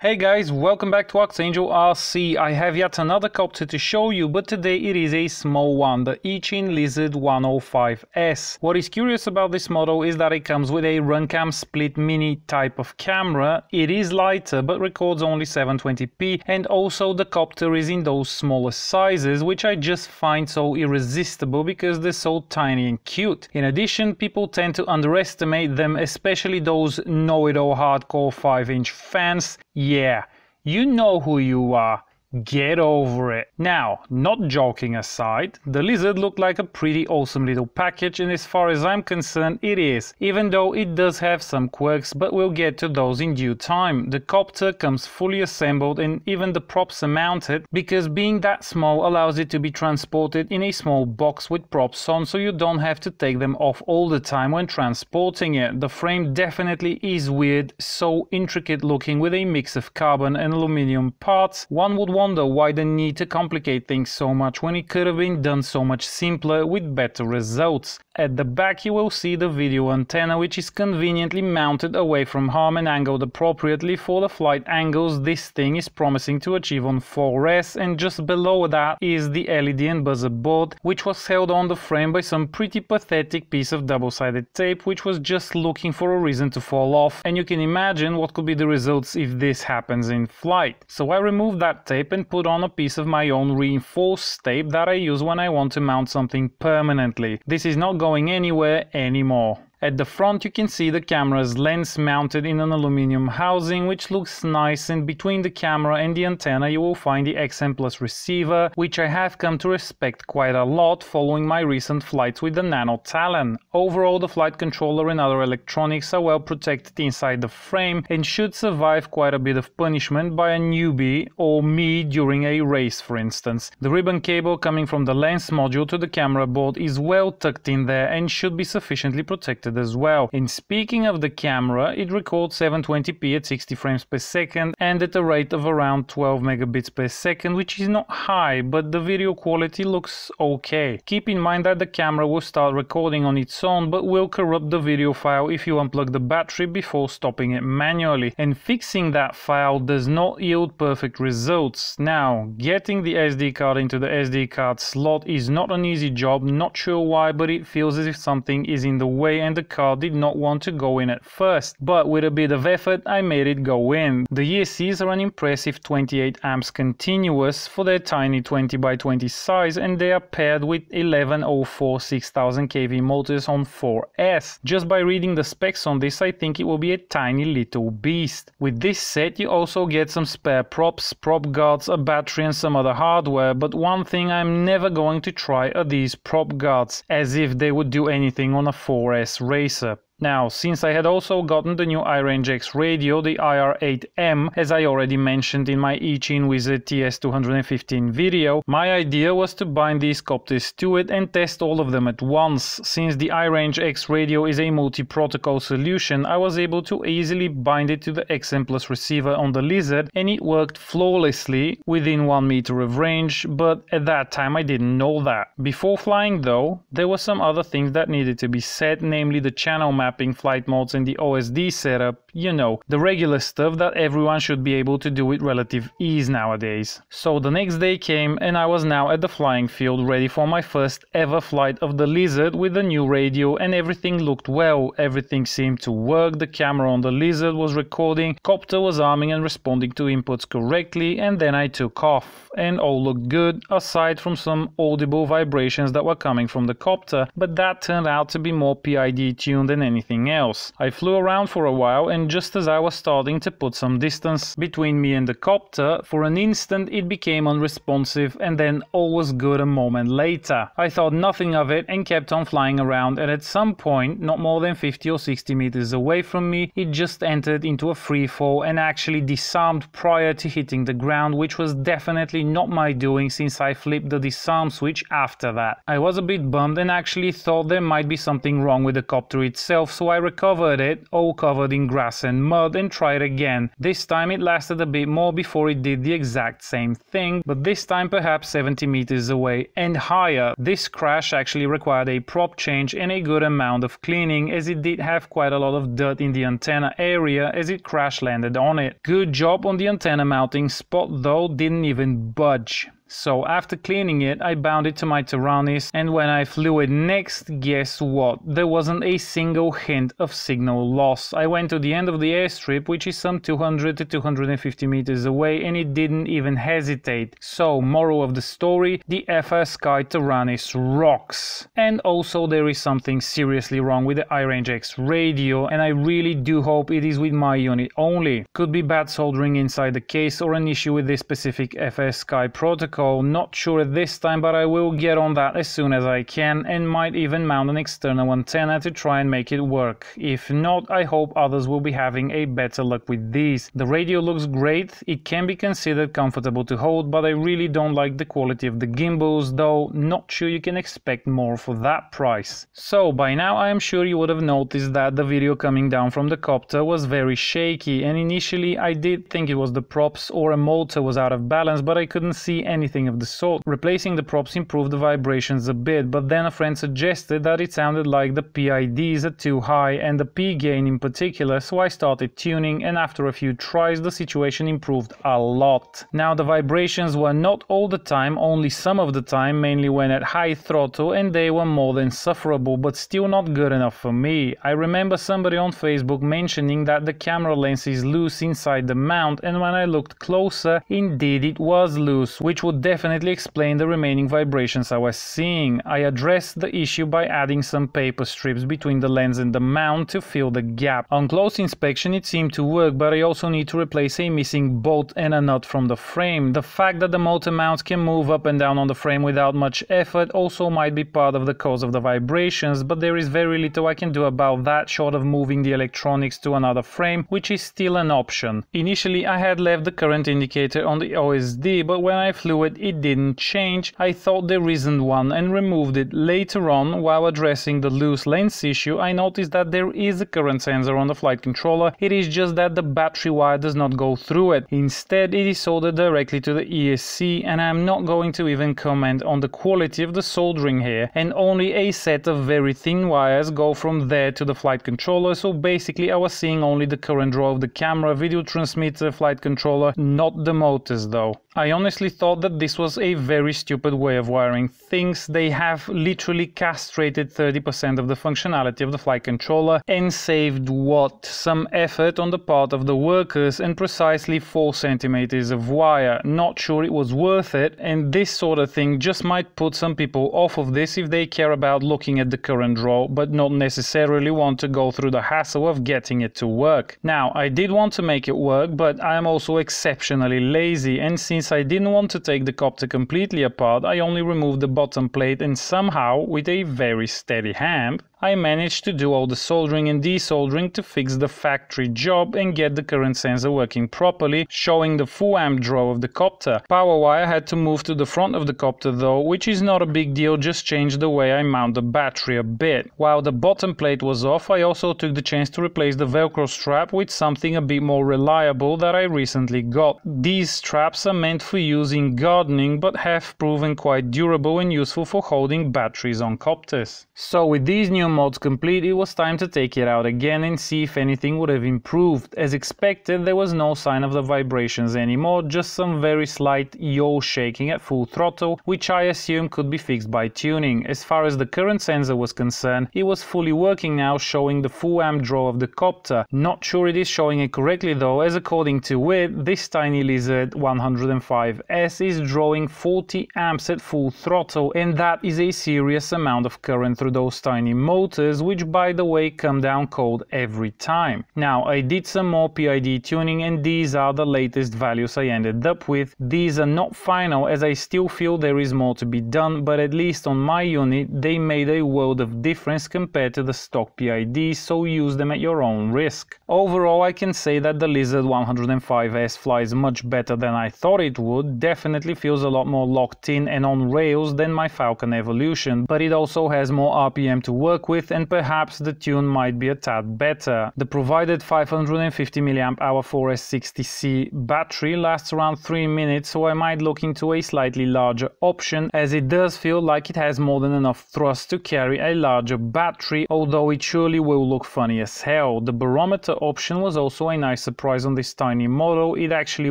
Hey guys, welcome back to ArxangelRC. I have yet another copter to show you, but today it is a small one, the Eachine Lizard 105S. What is curious about this model is that it comes with a Runcam Split Mini type of camera. It is lighter, but records only 720p, and also the copter is in those smaller sizes, which I just find so irresistible because they're so tiny and cute. In addition, people tend to underestimate them, especially those know-it-all hardcore 5-inch fans. Yeah, you know who you are. Get over it. Now, not joking aside, the Lizard looked like a pretty awesome little package, and as far as I'm concerned it is, even though it does have some quirks, but we'll get to those in due time. The copter comes fully assembled and even the props are mounted, because being that small allows it to be transported in a small box with props on, so you don't have to take them off all the time when transporting it. The frame definitely is weird, so intricate looking, with a mix of carbon and aluminium parts. One would wonder why the need to complicate things so much when it could have been done so much simpler with better results. At the back you will see the video antenna, which is conveniently mounted away from harm and angled appropriately for the flight angles this thing is promising to achieve on 4S, and just below that is the LED and buzzer board, which was held on the frame by some pretty pathetic piece of double-sided tape which was just looking for a reason to fall off, and you can imagine what could be the results if this happens in flight. So I removed that tape and put on a piece of my own reinforced tape that I use when I want to mount something permanently. This is not going anywhere anymore. At the front you can see the camera's lens mounted in an aluminium housing, which looks nice, and between the camera and the antenna you will find the XM Plus receiver, which I have come to respect quite a lot following my recent flights with the NanoTalon. Overall, the flight controller and other electronics are well protected inside the frame and should survive quite a bit of punishment by a newbie or me during a race, for instance. The ribbon cable coming from the lens module to the camera board is well tucked in there and should be sufficiently protected as well. And speaking of the camera, it records 720p at 60 frames per second and at a rate of around 12 megabits per second, which is not high, but the video quality looks okay. Keep in mind that the camera will start recording on its own, but will corrupt the video file if you unplug the battery before stopping it manually, and fixing that file does not yield perfect results. Now, getting the SD card into the SD card slot is not an easy job, not sure why, but it feels as if something is in the way and the card did not want to go in at first, but with a bit of effort I made it go in. The ESCs are an impressive 28 amps continuous for their tiny 20x20 size, and they are paired with 1104 6000 kV motors on 4S. Just by reading the specs on this I think it will be a tiny little beast. With this set you also get some spare props, prop guards, a battery and some other hardware, but one thing I'm never going to try are these prop guards, as if they would do anything on a 4S racer. Now, since I had also gotten the new iRangeX radio, the IR8M, as I already mentioned in my Eachine Wizard TS215 video, my idea was to bind these copters to it and test all of them at once. Since the iRangeX radio is a multi-protocol solution, I was able to easily bind it to the XM Plus receiver on the Lizard, and it worked flawlessly within 1 meter of range, but at that time I didn't know that. Before flying though, there were some other things that needed to be set, namely the channel map, flight modes and the OSD setup, you know, the regular stuff that everyone should be able to do with relative ease nowadays. So the next day came and I was now at the flying field ready for my first ever flight of the Lizard with the new radio, and everything looked well, everything seemed to work, the camera on the Lizard was recording, copter was arming and responding to inputs correctly, and then I took off. And all looked good, aside from some audible vibrations that were coming from the copter, but that turned out to be more PID tuned than anything else. I flew around for a while, and just as I was starting to put some distance between me and the copter, for an instant it became unresponsive, and then all was good a moment later. I thought nothing of it and kept on flying around, and at some point, not more than 50 or 60 meters away from me, it just entered into a free fall and actually disarmed prior to hitting the ground, which was definitely not my doing since I flipped the disarm switch after that. I was a bit bummed and actually thought there might be something wrong with the copter itself, off, so I recovered it, all covered in grass and mud, and tried again. This time it lasted a bit more before it did the exact same thing, but this time perhaps 70 meters away and higher. This crash actually required a prop change and a good amount of cleaning, as it did have quite a lot of dirt in the antenna area as it crash landed on it. Good job on the antenna mounting spot though, didn't even budge. So after cleaning it, I bound it to my Taranis, and when I flew it next, guess what? There wasn't a single hint of signal loss. I went to the end of the airstrip, which is some 200 to 250 meters away, and it didn't even hesitate. So, moral of the story, the FrSky Taranis rocks. And also there is something seriously wrong with the iRangeX radio, and I really do hope it is with my unit only. Could be bad soldering inside the case or an issue with this specific FrSky protocol. Not sure at this time, but I will get on that as soon as I can, and might even mount an external antenna to try and make it work. If not, I hope others will be having a better luck with these. The radio looks great, it can be considered comfortable to hold, but I really don't like the quality of the gimbals, though not sure you can expect more for that price. So by now I am sure you would have noticed that the video coming down from the copter was very shaky, and initially I did think it was the props or a motor was out of balance, but I couldn't see anything of the sort. Replacing the props improved the vibrations a bit, but then a friend suggested that it sounded like the PIDs are too high, and the P gain in particular, so I started tuning, and after a few tries the situation improved a lot. Now the vibrations were not all the time, only some of the time, mainly when at high throttle, and they were more than sufferable, but still not good enough for me. I remember somebody on Facebook mentioning that the camera lens is loose inside the mount, and when I looked closer, indeed it was loose, which would definitely explain the remaining vibrations I was seeing. I addressed the issue by adding some paper strips between the lens and the mount to fill the gap. On close inspection it seemed to work, but I also need to replace a missing bolt and a nut from the frame. The fact that the motor mounts can move up and down on the frame without much effort also might be part of the cause of the vibrations, but there is very little I can do about that short of moving the electronics to another frame, which is still an option. Initially I had left the current indicator on the OSD, but when I flew it didn't change. I thought there isn't one and removed it. Later on, while addressing the loose lens issue, I noticed that there is a current sensor on the flight controller, it is just that the battery wire does not go through it. Instead, it is soldered directly to the ESC, and I'm not going to even comment on the quality of the soldering here, and only a set of very thin wires go from there to the flight controller, so basically I was seeing only the current draw of the camera, video transmitter, flight controller, not the motors though. I honestly thought that this was a very stupid way of wiring things. They have literally castrated 30% of the functionality of the flight controller and saved what? Some effort on the part of the workers and precisely 4 centimeters of wire. Not sure it was worth it, and this sort of thing just might put some people off of this if they care about looking at the current draw but not necessarily want to go through the hassle of getting it to work. Now, I did want to make it work, but I am also exceptionally lazy, and since I didn't want to take the copter completely apart, I only removed the bottom plate, and somehow, with a very steady hand, I managed to do all the soldering and desoldering to fix the factory job and get the current sensor working properly, showing the full amp draw of the copter. Power wire had to move to the front of the copter though, which is not a big deal, just changed the way I mount the battery a bit. While the bottom plate was off, I also took the chance to replace the Velcro strap with something a bit more reliable that I recently got. These straps are meant for use in gardening, but have proven quite durable and useful for holding batteries on copters. So with these new mods complete, it was time to take it out again and see if anything would have improved. As expected, there was no sign of the vibrations anymore, just some very slight yaw shaking at full throttle, which I assume could be fixed by tuning. As far as the current sensor was concerned, it was fully working now, showing the full amp draw of the copter. Not sure it is showing it correctly though, as according to it, this tiny Lizard 105S is drawing 40 amps at full throttle, and that is a serious amount of current through those tiny motors, which by the way come down cold every time. Now I did some more PID tuning, and these are the latest values I ended up with. These are not final, as I still feel there is more to be done, but at least on my unit they made a world of difference compared to the stock PID, so use them at your own risk. Overall I can say that the Lizard 105S flies much better than I thought it would, definitely feels a lot more locked in and on rails than my Falcon Evolution, but it also has more RPM to work work with, and perhaps the tune might be a tad better. The provided 550 mAh 4S60C battery lasts around 3 minutes, so I might look into a slightly larger option, as it does feel like it has more than enough thrust to carry a larger battery, although it surely will look funny as hell. The barometer option was also a nice surprise on this tiny model. It actually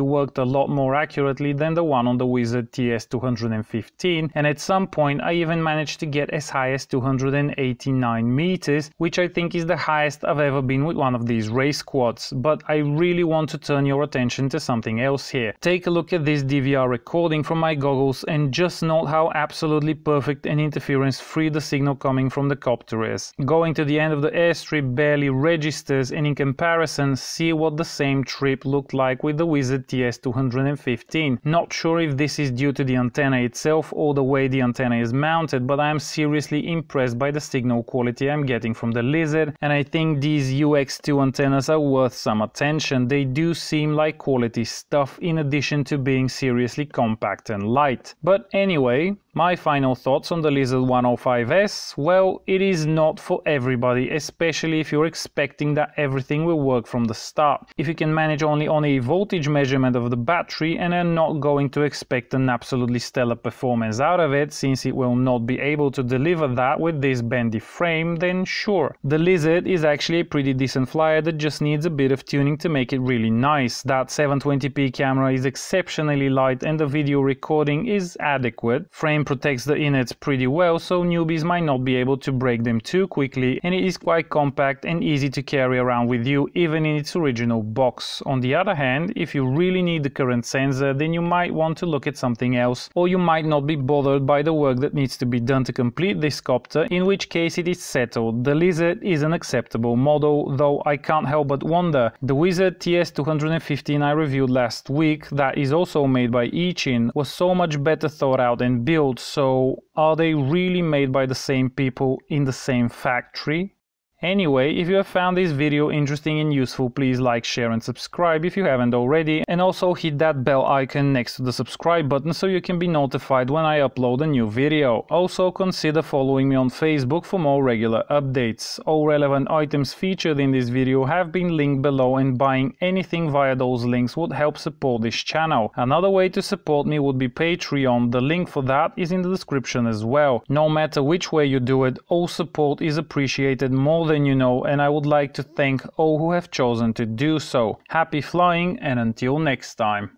worked a lot more accurately than the one on the Wizard TS215, and at some point I even managed to get as high as 289 meters, which I think is the highest I've ever been with one of these race quads. But I really want to turn your attention to something else here. Take a look at this DVR recording from my goggles and just note how absolutely perfect and interference-free the signal coming from the copter is. Going to the end of the airstrip barely registers, and in comparison, see what the same trip looked like with the Wizard TS215. Not sure if this is due to the antenna itself or the way the antenna is mounted, but I am seriously impressed by the signal quality I'm getting from the Lizard, and I think these UX2 antennas are worth some attention. They do seem like quality stuff in addition to being seriously compact and light. But anyway, my final thoughts on the Lizard 105S, well, it is not for everybody, especially if you're expecting that everything will work from the start. If you can manage only on a voltage measurement of the battery and are not going to expect an absolutely stellar performance out of it, since it will not be able to deliver that with this bendy frame, then sure. The Lizard is actually a pretty decent flyer that just needs a bit of tuning to make it really nice. That 720p camera is exceptionally light and the video recording is adequate. Frame protects the innards pretty well, so newbies might not be able to break them too quickly, and it is quite compact and easy to carry around with you, even in its original box. On the other hand, if you really need the current sensor, then you might want to look at something else, or you might not be bothered by the work that needs to be done to complete this copter, in which case it is settled. The Lizard is an acceptable model, though I can't help but wonder. The Wizard TS215 I reviewed last week, that is also made by Eachine, was so much better thought out and built. So, are they really made by the same people in the same factory? Anyway, if you have found this video interesting and useful, please like, share and subscribe if you haven't already, and also hit that bell icon next to the subscribe button so you can be notified when I upload a new video. Also consider following me on Facebook for more regular updates. All relevant items featured in this video have been linked below, and buying anything via those links would help support this channel. Another way to support me would be Patreon. The link for that is in the description as well. No matter which way you do it, all support is appreciated more than you know, and I would like to thank all who have chosen to do so. Happy flying, and until next time.